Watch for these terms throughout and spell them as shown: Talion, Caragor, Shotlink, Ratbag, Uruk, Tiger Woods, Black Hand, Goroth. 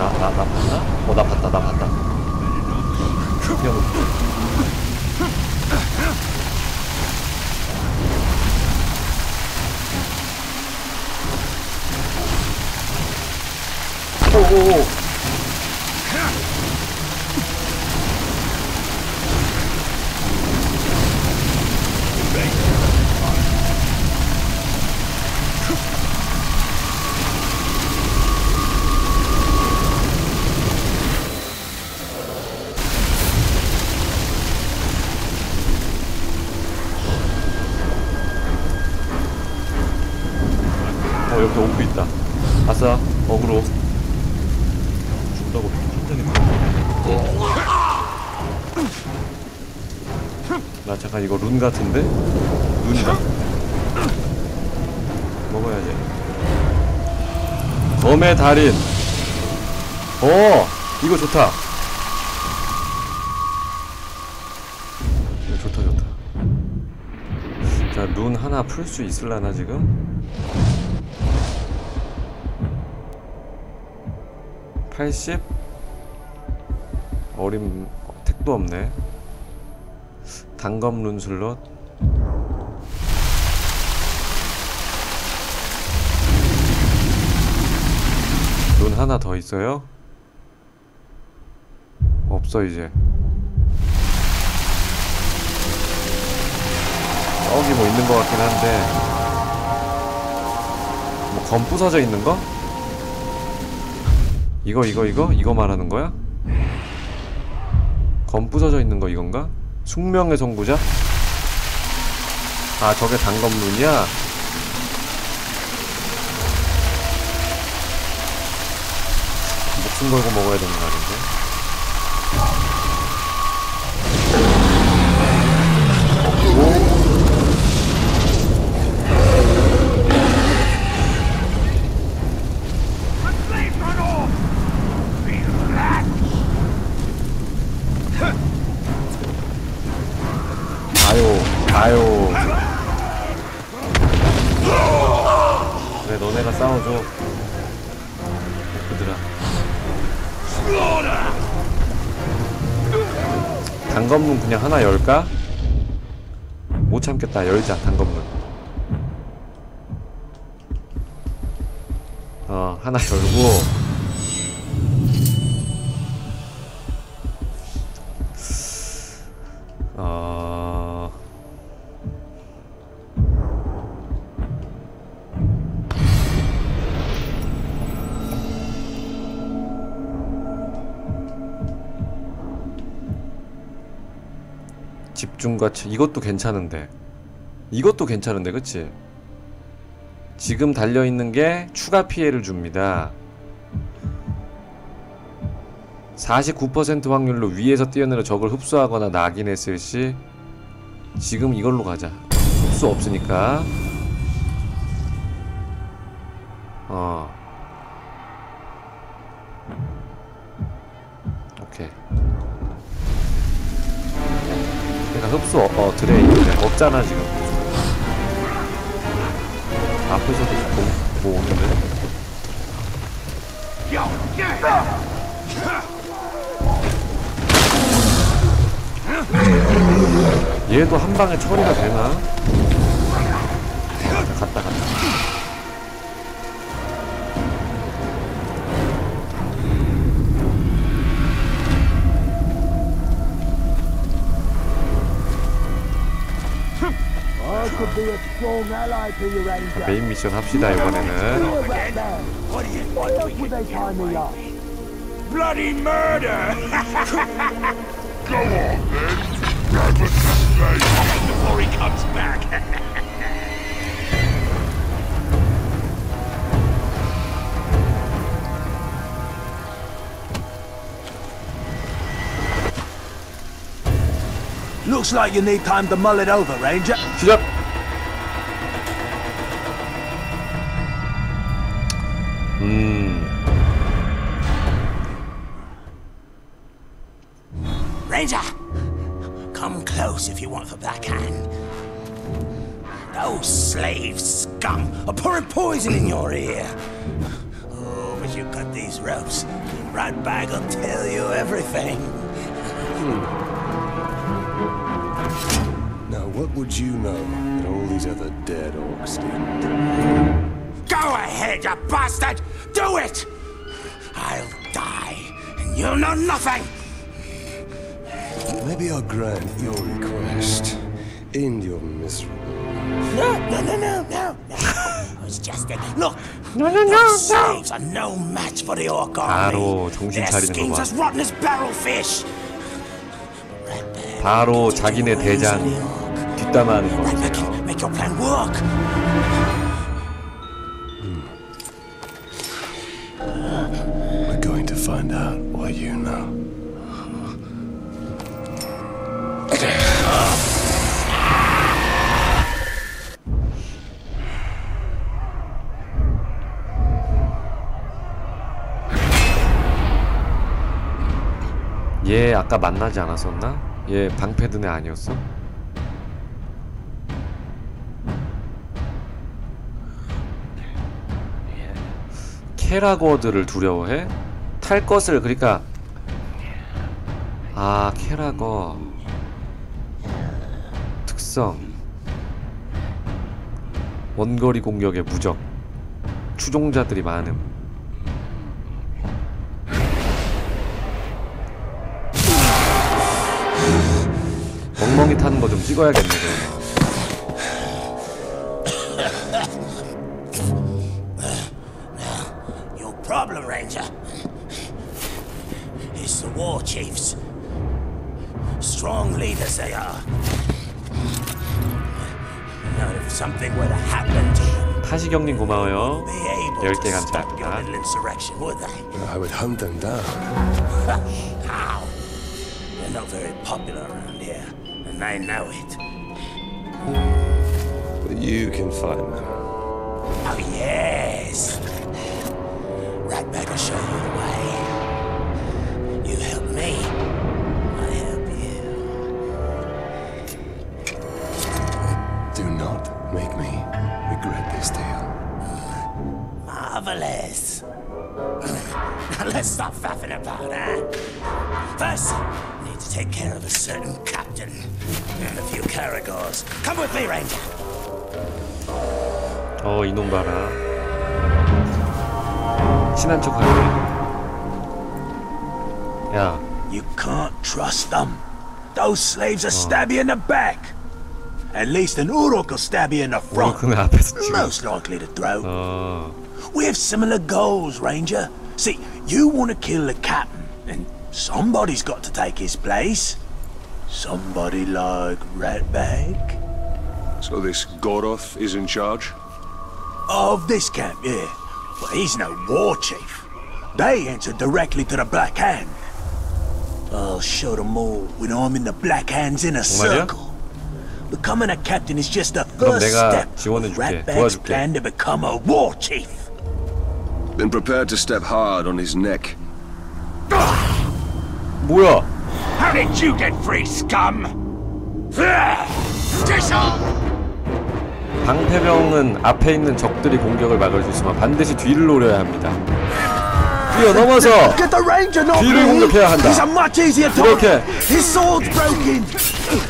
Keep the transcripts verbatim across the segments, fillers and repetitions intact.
나, 나, 나 봤나? 어, 나 봤다, 나 봤다. 여기. 오오오. 어그로 죽다고 나 잠깐 이거 룬 같은데? 룬이다. 먹어야지. 검의 달인. 어 이거 좋다. 좋다 좋다. 자 룬 하나 풀 수 있을라나 지금? 팔십? 어림 택도 없네. 단검 룬슬롯 룬 하나 더 있어요? 없어 이제. 저기 뭐 있는 것 같긴 한데 뭐 검 부서져 있는 거? 이거 이거 이거? 이거 말하는 거야? 검 부서져 있는 거 이건가? 숙명의 선구자? 아 저게 단검룬이야? 목숨 걸고 먹어야 되는 거 아닌데? 아유 그래 너네가 싸워줘 그들아. 단검문 그냥 하나 열까? 못 참겠다. 열자 단검문. 어 하나 열고 같이 이것도 괜찮은데 이것도 괜찮은데 그치? 지금 달려있는게 추가 피해를 줍니다. 사십구 퍼센트 확률로 위에서 뛰어내려 적을 흡수하거나 낙인했을 시 지금 이걸로 가자. 흡수 없으니까 어 오케이 흡수 어 드레이 없잖아 지금. 앞에서도 뭐 오는데? 얘도 한 방에 처리가 되나? 갔다 갔다. 자, 메인 미션 합시다 이번에는. Looks like you need time to mull it over, Ranger. 시작. 음. Ranger, come close if you want the Black Hand. Those slave scum are pouring poison in your ear. Oh, but you cut these ropes, Ratbag will tell you everything. Hmm. Now, what would you know that all these other dead orcs didn't? Go ahead, you bastard! Do it! I'll die, and you'll know nothing! Maybe I'll grant your request. End your misery. No, no, no, no, no, no. I was just a... Look! No, no, no, slaves no. are no match for the orc army. Their skins as rotten as barrel fish. 바로 자기네 대장 뒷담화하는 거거든요. Make your plan work. We're going to find out what you know. 얘 아까 만나지 않았었나? 얘 방패든 애 아니었어? 캐라거들을 두려워해? 탈 것을 그러니까 아 캐라거 특성 원거리 공격의 무적 추종자들이 많음. 멍멍이 타는 거 좀 찍어야겠네. Your problem, Ranger, is the war chiefs. Strong leaders they are. Now, if something were to happen to them, 타시경님 고마워요. 열 개 감사합니다. I would hunt them down. How? They're not very popular around here. I know it. But you can find them. Oh yes! Ratbag will show you the way. You help me, I help you. Do not make me regret this tale. Marvelous. Now let's stop faffing about, huh? First, we need to take care of a certain captain and a few Caragors. Come with me, Ranger. 어, 이놈 봐라. 친한 척 하네. 야. You can't trust them. Those slaves will stab you in the back. At least an Uruk will stab you in the front. Most likely to throw. 어. We have similar goals, Ranger. See, you want to kill the captain, and somebody's got to take his place. Somebody like Ratbag. So this Goroth is in charge? Of this camp, yeah. But he's no war chief. They answer directly to the Black Hand. I'll show them all when I'm in the Black Hand's inner circle. Becoming a captain is just the first step of Ratbag's plan to become a war chief. Been prepared to step hard on his neck. 뭐야? How did you get free, scum? 방패병은 앞에 있는 적들이 공격을 막을 수 있지만 반드시 뒤를 노려야 합니다. 뛰어넘어서 뒤를 공격해야 한다. 이렇게.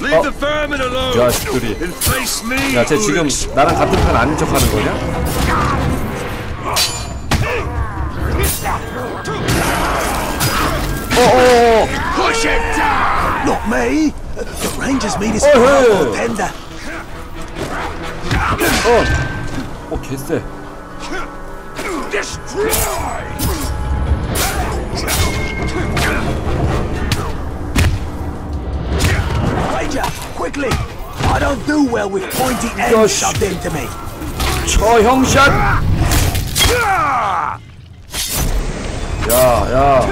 어? 자식들이. 야, 쟤 지금 나랑 같은 편 아닌 척 하는 거냐? 어어어. Push it down. Not me. The Rangers meet us on tender. 어. 어, 개쎄. Ranger, quickly. I don't do well with pointy ends shoved into me. 저 형샷. 야, 야.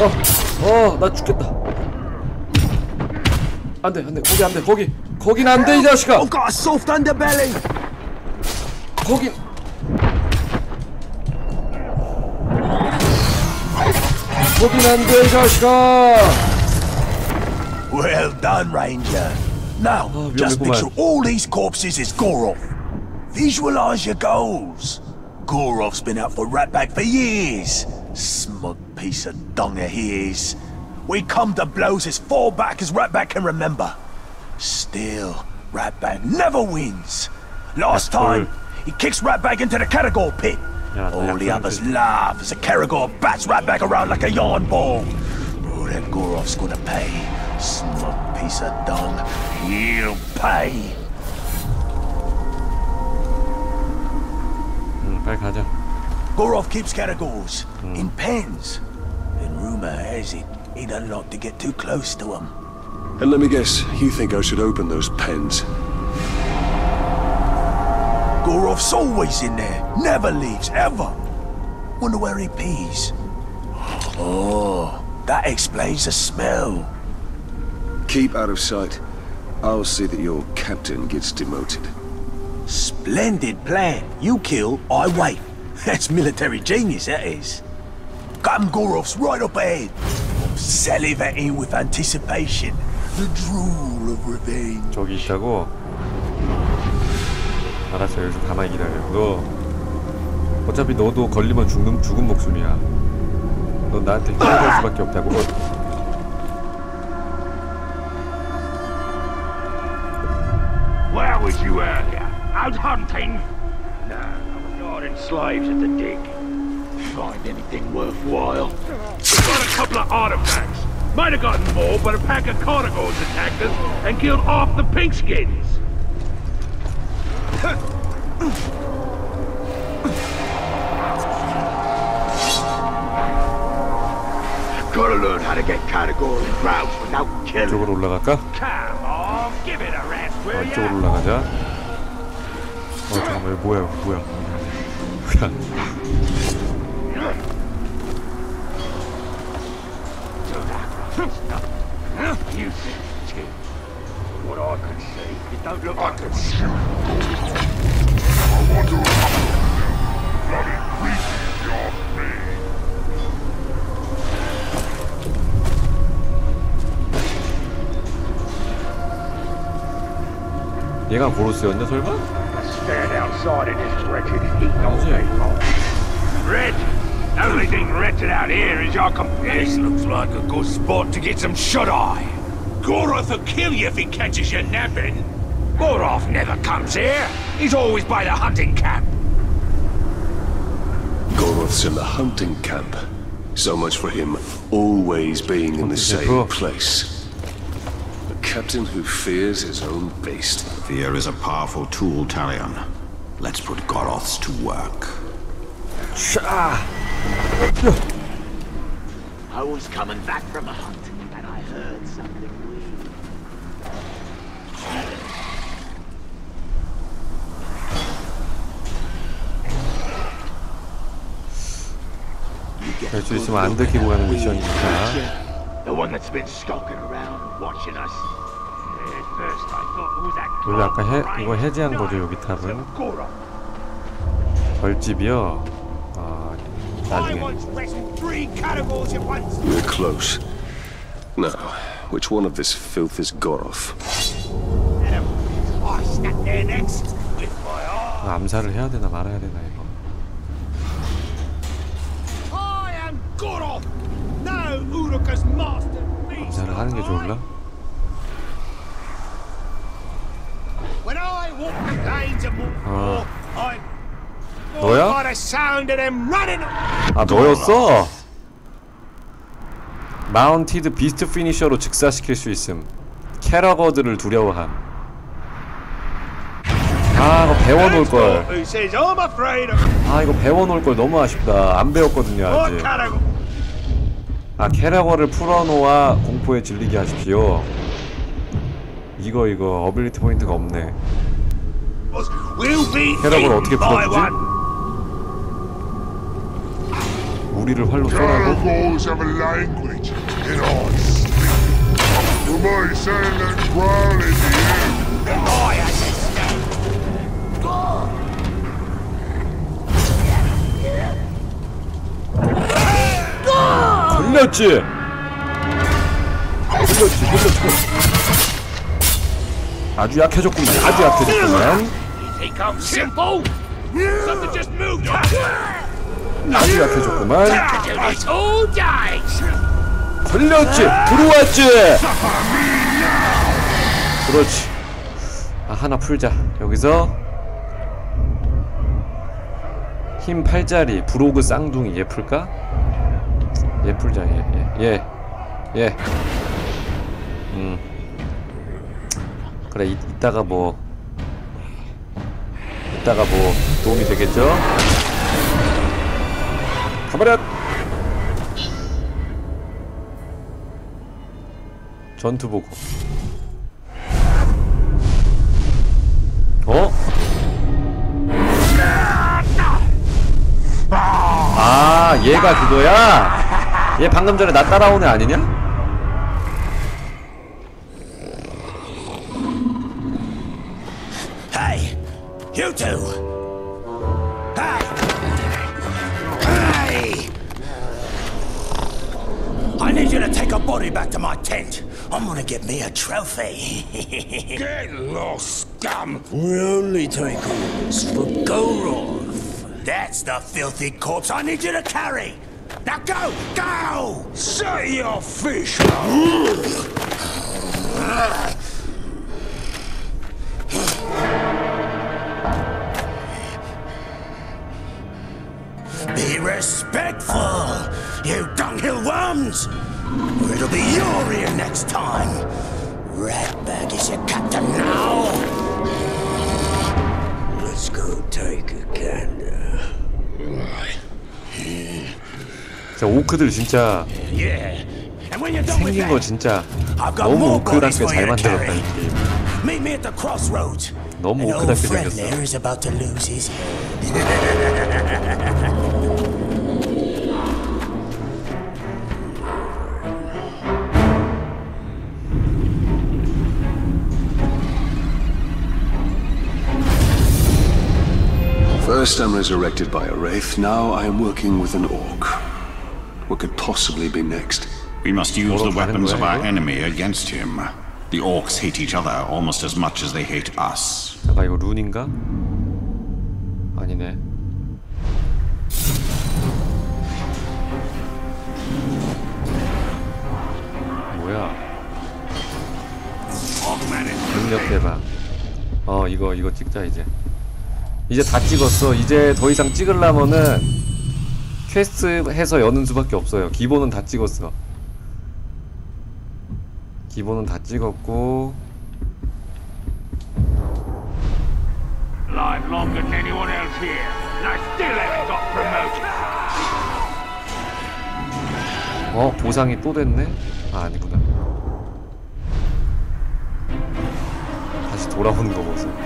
어, 어, 나 죽겠다. 안 돼, 안 돼, 거기 안 돼, 거기, 거긴 안 돼, 이 자식아. I've got a soft underbelly. 거기. 거긴 안 돼, 이 자식아. Well done, Ranger. Now, just picture all these corpses is Goroth. Visualize your goals. Goroth's been out for Ratbag for years. Smug piece of donger he is. We come to blows as far back as Ratbag can remember. Still, Ratbag never wins. Last time, he kicks Ratbag into the Caragor pit. All the others laugh as the Caragor bats Ratbag around like a yarn ball. Oh, that Goroth's gonna pay. Smug piece of dung. He'll pay. Goroth keeps Caragors mm. in pens, and rumor has it he doesn't like to get too close to them. And let me guess, you think I should open those pens? Goroth's always in there, never leaves, ever. Wonder where he pees. Oh, that explains the smell. Keep out of sight. I'll see that your captain gets demoted. Splendid plan. You kill, I wait. That's military genius, that is. Captain Goroth's right up ahead. I'm salivating with anticipation. The drool of revenge. 저기 있다고? 알았어, 여기서 가만히 기다려. 너 어차피 너도 걸리면 죽는 죽은 목숨이야. 너 나한테 기대할 수밖에 없다고. Where was you earlier? Out hunting? No, I was guarding slaves at the dig. Find anything worthwhile. Got a couple of artifacts. Might have gotten more, but a pack of Caragors attacked us and killed off the pigskins. Gotta learn how to get Caragor and Grouch without killing. 이쪽으로 올라갈까? Come on, give it a rest, will you? 이쪽으로 올라가자. 어, 잠깐만, 뭐야, 뭐야. 그냥. 얘가 고로스였냐, 설마? Stand outside in this wretched heat all day long. Red! The only thing wretched out here is your companion. This looks like a good spot to get some shut-eye. Goroth will kill you if he catches you napping. Goroth never comes here. He's always by the hunting camp. Goroth's in the hunting camp. So much for him always being in the same place. Captain who fears his own beast. Fear is a powerful tool, Talion. Let's put Goroth's to work. I was coming back from a hunt, and I heard something weird. 할 수 있으면 안 들키고 가는 미션이니까. The one that's been skulking around, watching us. 원래 아까 해, 이거 해제한 거죠, 여기 탑은. 벌집이요. 아, 나중에. We're close. Now, which one of this filth is Goroth? 아, 암살을 해야 되나 말아야 되나 이거. I am Goroth. 암살을 하는 게 좋을라? 아, 너야? 아, 너였어? 마운티드 비스트 피니셔로 즉사시킬 수 있음. 캐러거들을 두려워함. 아, 이거 배워놓을걸. 아, 이거 배워놓을걸. 너무 아쉽다. 안 배웠거든요, 아직. 아, 캐라거를 풀어놓아 공포에 질리게 하십시오. 이거 이거 어빌리티 포인트가 없네. 캐라거를 어떻게 풀어주지? 우리를 활로 쏘라고? 걸렸지! 걸렸지, 걸렸지. 아주 약해졌구만, 아주 약해졌구만. Take-off simple? Something just moved on. 이렇게 좋구만. 불렀지, 들어왔지. 그렇지. 아, 하나 풀자. 여기서 흰 팔자리 브로그 쌍둥이 얘 풀까? 얘 풀자. 얘, 얘, 얘, 얘. 음. 그래, 이, 이따가 뭐. 이따가 뭐 도움이 되겠죠? 가버려! 전투 보고. 어? 아, 얘가 그거야? 얘 방금 전에 나 따라온 애 아니냐? You two! Hi! Hey! I need you to take a body back to my tent. I'm gonna get me a trophy. Get lost, scum! We're only taking this for Goroth. That's the filthy corpse I need you to carry! Now go! Go! Say your fish! Be respectful, you dunghill worms! Or it'll be your ear next time. Ratbag is your captain now! Let's go take a gander. 자, 오크들 진짜 생긴 거 진짜 너무 오크답게 잘 만들었다. 너무 오크답게 생겼어. First I'm resurrected by a wraith, now I'm working with an orc. What could possibly be next? We must use the weapons of our enemy against him. The orcs hate each other almost as much as they hate us. 잠깐 이거 룬인가? 아니네. 뭐야? 능력 대박. 어 이거 이거 찍자 이제. 이제 다 찍었어. 이제 더 이상 찍으려면은 퀘스트 해서 여는 수밖에 없어요. 기본은 다 찍었어. 기본은 다 찍었고. 어, 보상이 또 됐네? 아, 아니구나. 다시 돌아오는 거 보세요.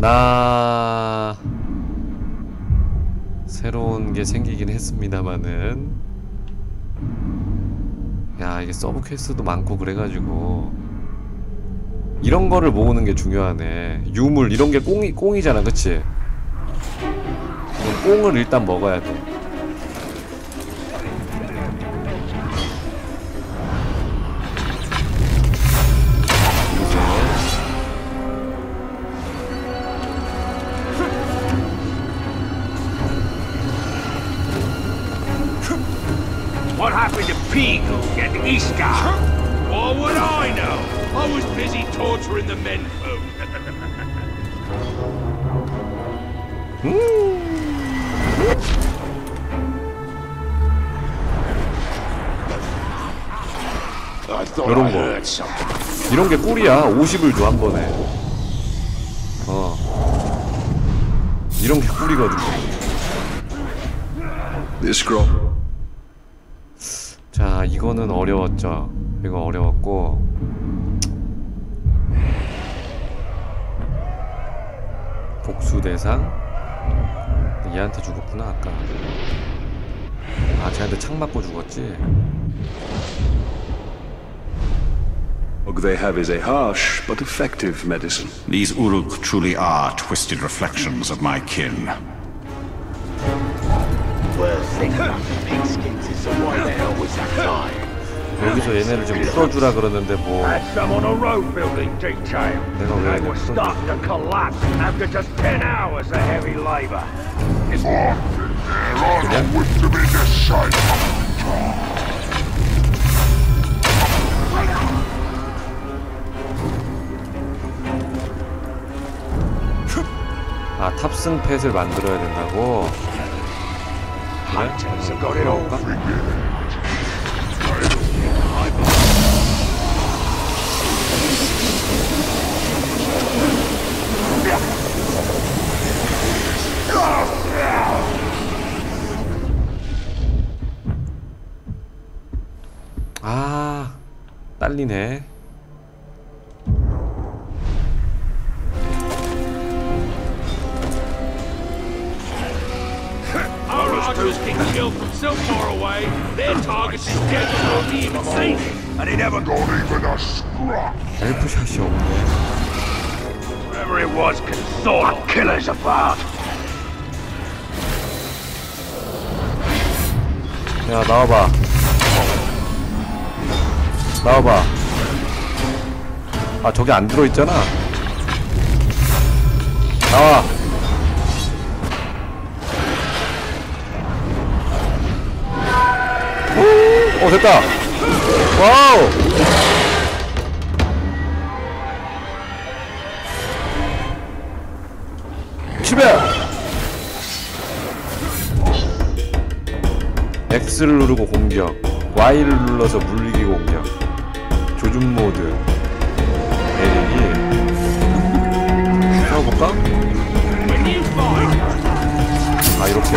나 새로운 게 생기긴 했습니다만은, 야 이게 서브 퀘스트도 많고 그래가지고 이런 거를 모으는 게 중요하네. 유물 이런 게 꽁이 꽁이잖아, 그치? 그럼 꽁을 일단 먹어야 돼. What would I know? I was busy torturing the men folk. I thought I heard something. 이런 게 꿀이야. 오십을 줘 한 번에. 어. 이런 게 꿀이거든. This girl. 자, 이거는 어려웠죠. 이거 어려웠고. 복수 대상? 얘한테 죽었구나, 아까. 아, 쟤한테 창 맞고 죽었지? What they have is a harsh but effective medicine. These Uruk truly are twisted reflections of my kin. Worst thing about the pigskins is the one they always have time. 여기서 얘네를 좀 풀어주라 그러는데 뭐 내가 왜 얘네 풀어줘. 아, 탑승 팻을 만들어야 된다고? 그래? 그럴까? 아, 딸리네. So far away, their target is dead before we even see them, and he never got even a scrap. Whatever it was, can thaw our killers apart. 야, 나와봐. 나와봐. 아, 저기 안 들어있잖아. 나와. 오, 됐다! 와우! 칠백! X를 누르고 공격, Y를 눌러서 물리기 공격, 조준 모드, 내리기. 해볼까? 아, 이렇게.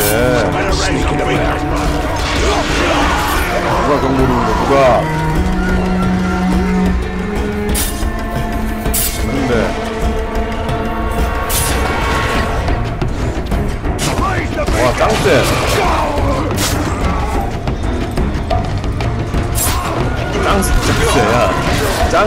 누가 경고를 울려? 누가? 근데 와, 짱쎄! 짱쎄! 짱쎄야! 짱쎄!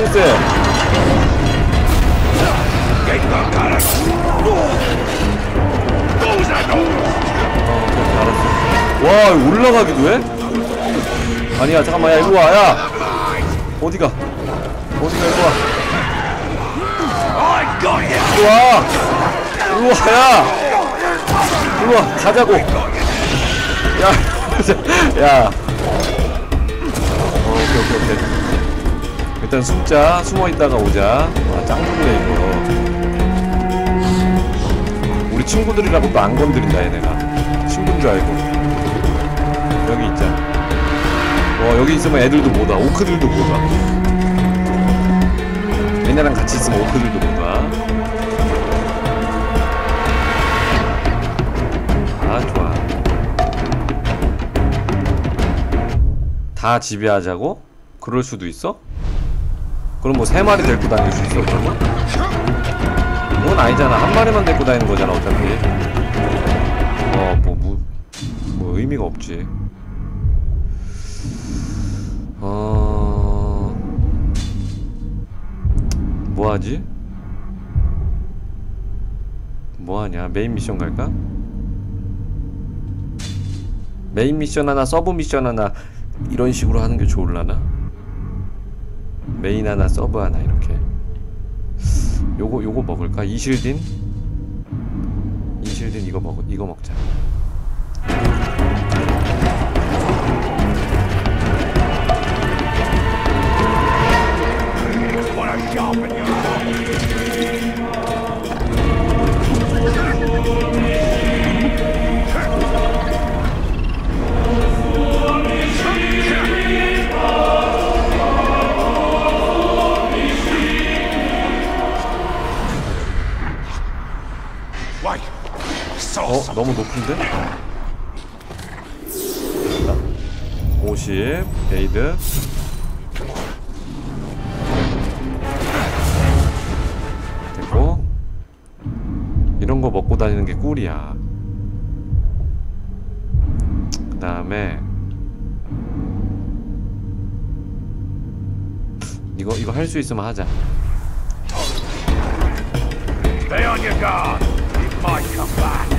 와, 이거 올라가기도 해? 아니야, 잠깐만, 야, 일로와, 야! 어디가? 어디가, 일로와. 일로와! 일로와, 야! 일로와, 가자고! 야! 야! 어, 오케이, 오케이, 오케이. 일단 숨자, 숨어있다가 오자. 아, 짱 좋네, 이거. 우리 친구들이라고 또 안 건드린다, 얘네가. 친구인 줄 알고. 여기 있자. 와, 여기 있으면 애들도 못 와. 오크들도 못 와. 얘네랑 같이 있으면 오크들도 못 와. 아, 좋아. 다 지배하자고? 그럴 수도 있어? 그럼 뭐 세 마리 데리고 다닐 수 있어, 그러면? 그건 아니잖아. 한 마리만 데리고 다니는 거잖아, 어차피. 어, 뭐, 뭐, 뭐 의미가 없지. 어... 뭐하지? 뭐하냐? 메인 미션 갈까? 메인 미션 하나, 서브 미션 하나 이런 식으로 하는 게 좋을라나? 메인 하나, 서브 하나 이렇게. 요거 요거 먹을까? 이실딘? 이실딘 이거 먹 이거 먹자. 어? 너무 높은데? 오십 에이드 됐고. 이런거 먹고 다니는게 꿀이야. 그 다음에 이거 이거 할 수 있으면 하자. Stay on your guard. It might come back.